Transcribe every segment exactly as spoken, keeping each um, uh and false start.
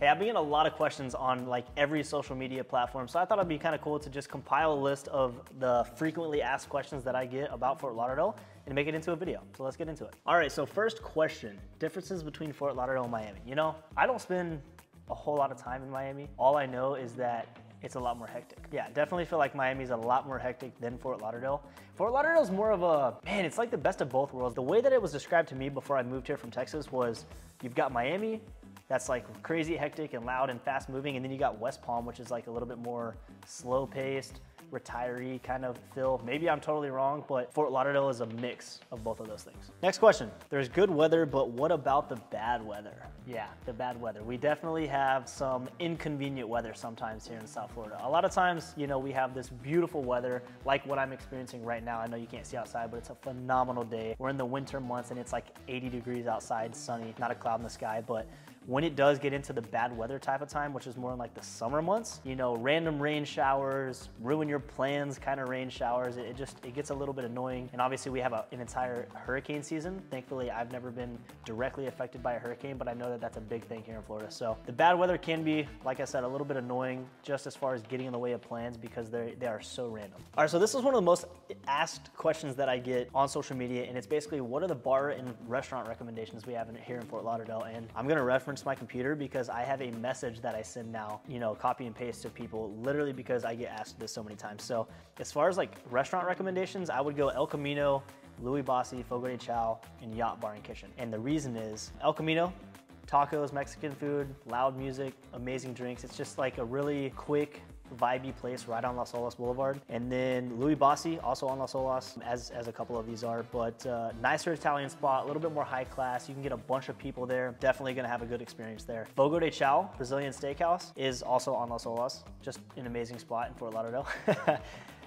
Hey, I've been getting a lot of questions on like every social media platform, so I thought it'd be kind of cool to just compile a list of the frequently asked questions that I get about Fort Lauderdale and make it into a video. So let's get into it. All right, so first question, differences between Fort Lauderdale and Miami. You know, I don't spend a whole lot of time in Miami. All I know is that it's a lot more hectic. Yeah, definitely feel like Miami's a lot more hectic than Fort Lauderdale. Fort Lauderdale's more of a, man, it's like the best of both worlds. The way that it was described to me before I moved here from Texas was, you've got Miami, that's like crazy hectic and loud and fast moving, and then you got West Palm, which is like a little bit more slow paced, retiree kind of feel. Maybe I'm totally wrong, but Fort Lauderdale is a mix of both of those things. Next question. There's good weather, but what about the bad weather? Yeah, the bad weather. We definitely have some inconvenient weather sometimes here in South Florida. A lot of times, you know, we have this beautiful weather, like what I'm experiencing right now. I know you can't see outside, but it's a phenomenal day. We're in the winter months and it's like eighty degrees outside, sunny, not a cloud in the sky, but when it does get into the bad weather type of time, which is more in like the summer months, you know, random rain showers, ruin your plans kind of rain showers, it, it just, it gets a little bit annoying. And obviously we have a, an entire hurricane season. Thankfully, I've never been directly affected by a hurricane, but I know that that's a big thing here in Florida. So the bad weather can be, like I said, a little bit annoying just as far as getting in the way of plans because they're, they are so random. All right, so this is one of the most asked questions that I get on social media, and it's basically, what are the bar and restaurant recommendations we have in, here in Fort Lauderdale? And I'm gonna reference my computer because I have a message that I send now, you know, copy and paste to people literally because I get asked this so many times. So as far as like restaurant recommendations, I would go El Camino, Louie Bossi, Fogo de Chão, and Yacht Bar and Kitchen. And the reason is El Camino, tacos, Mexican food, loud music, amazing drinks. It's just like a really quick, vibey place right on Las Olas Boulevard. And then Louie Bossi, also on Las Olas, as, as a couple of these are, but uh, nicer Italian spot, a little bit more high class. You can get a bunch of people there. Definitely gonna have a good experience there. Fogo de Chão, Brazilian Steakhouse, is also on Las Olas. Just an amazing spot in Fort Lauderdale.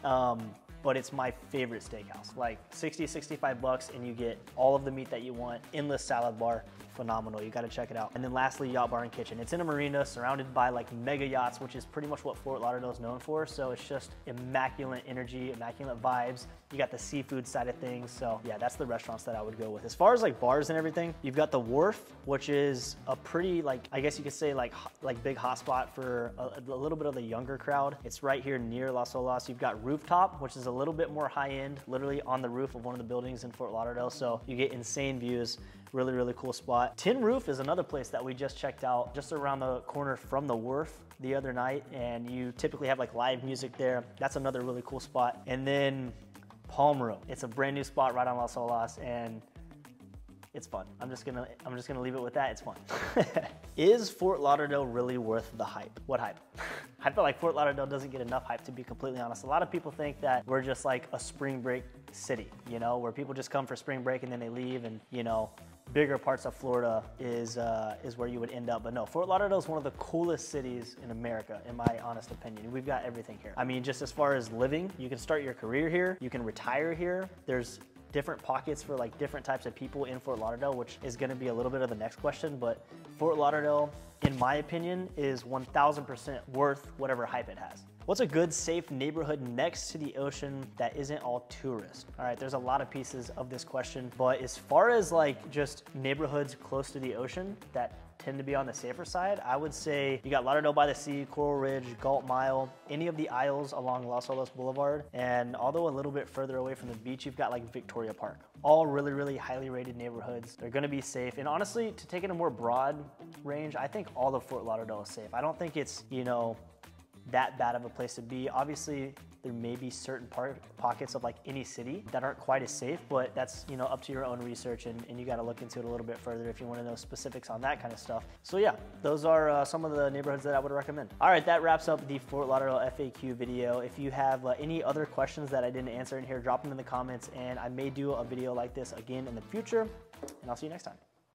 um, but it's my favorite steakhouse. Like sixty, sixty-five bucks and you get all of the meat that you want, endless salad bar, phenomenal, you gotta check it out. And then lastly, Yacht Bar and Kitchen. It's in a marina surrounded by like mega yachts, which is pretty much what Fort Lauderdale is known for. So it's just immaculate energy, immaculate vibes. You got the seafood side of things. So yeah, that's the restaurants that I would go with. As far as like bars and everything, you've got the Wharf, which is a pretty like, I guess you could say like, like big hotspot for a, a little bit of the younger crowd. It's right here near Las Olas. You've got Rooftop, which is a little bit more high end, literally on the roof of one of the buildings in Fort Lauderdale. So you get insane views, really, really cool spot. Tin Roof is another place that we just checked out just around the corner from the Wharf the other night. And you typically have like live music there. That's another really cool spot. And then Palm Room. It's a brand new spot right on Las Olas and it's fun. I'm just gonna, I'm just gonna leave it with that. It's fun. Is Fort Lauderdale really worth the hype? What hype? I feel like Fort Lauderdale doesn't get enough hype, to be completely honest. A lot of people think that we're just like a spring break city, you know, where people just come for spring break and then they leave, and you know, bigger parts of Florida is uh, is where you would end up. But no, Fort Lauderdale is one of the coolest cities in America, in my honest opinion. We've got everything here. I mean, just as far as living, you can start your career here, you can retire here. There's different pockets for like different types of people in Fort Lauderdale, which is gonna be a little bit of the next question, but Fort Lauderdale, in my opinion, is one thousand percent worth whatever hype it has. What's a good, safe neighborhood next to the ocean that isn't all tourist? All right, there's a lot of pieces of this question, but as far as like just neighborhoods close to the ocean that tend to be on the safer side, I would say you got Lauderdale-by-the-Sea, Coral Ridge, Galt Mile, any of the aisles along Las Olas Boulevard, and although a little bit further away from the beach, you've got like Victoria Park. All really, really highly rated neighborhoods. They're gonna be safe, and honestly, to take it a more broad range, I think all of Fort Lauderdale is safe. I don't think it's, you know, that bad of a place to be. Obviously, there may be certain part, pockets of like any city that aren't quite as safe, but that's, you know, up to your own research, and, and you got to look into it a little bit further if you want to know specifics on that kind of stuff. So yeah, those are uh, some of the neighborhoods that I would recommend. All right, that wraps up the Fort Lauderdale F A Q video. If you have uh, any other questions that I didn't answer in here, drop them in the comments, and I may do a video like this again in the future, and I'll see you next time.